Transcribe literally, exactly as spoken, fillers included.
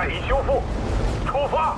待已修复，出发。